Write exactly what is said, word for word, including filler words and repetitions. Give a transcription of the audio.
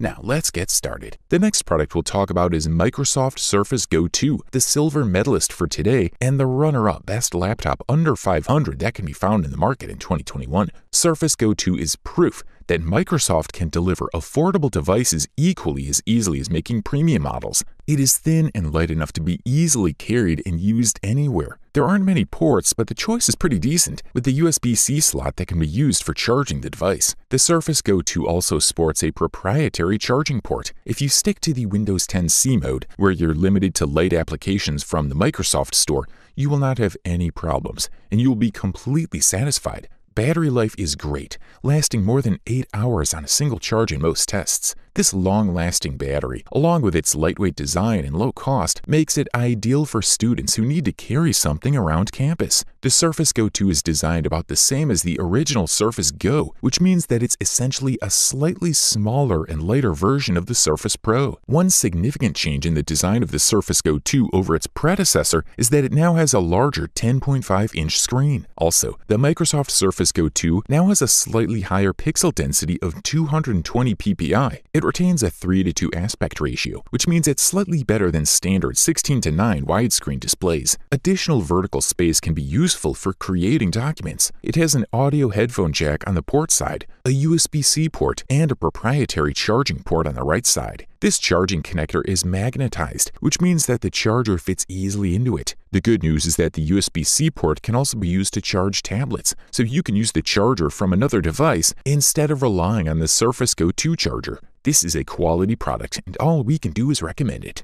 Now let's get started. The next product we'll talk about is Microsoft Surface Go two, the silver medalist for today and the runner-up best laptop under five hundred that can be found in the market in twenty twenty-one. Surface Go two is proof that Microsoft can deliver affordable devices equally as easily as making premium models. It is thin and light enough to be easily carried and used anywhere. There aren't many ports, but the choice is pretty decent, with the U S B C slot that can be used for charging the device. The Surface Go two also sports a proprietary charging port. If you stick to the Windows ten C mode, where you're limited to light applications from the Microsoft Store, you will not have any problems, and you will be completely satisfied. Battery life is great, lasting more than eight hours on a single charge in most tests. This long-lasting battery, along with its lightweight design and low cost, makes it ideal for students who need to carry something around campus. The Surface Go two is designed about the same as the original Surface Go, which means that it's essentially a slightly smaller and lighter version of the Surface Pro. One significant change in the design of the Surface Go two over its predecessor is that it now has a larger ten point five inch screen. Also, the Microsoft Surface Go two now has a slightly higher pixel density of two hundred twenty P P I. It retains a three to two aspect ratio, which means it's slightly better than standard sixteen to nine widescreen displays. Additional vertical space can be useful for creating documents. It has an audio headphone jack on the port side, a U S B C port, and a proprietary charging port on the right side. This charging connector is magnetized, which means that the charger fits easily into it. The good news is that the U S B C port can also be used to charge tablets, so you can use the charger from another device instead of relying on the Surface Go two charger. This is a quality product, and all we can do is recommend it.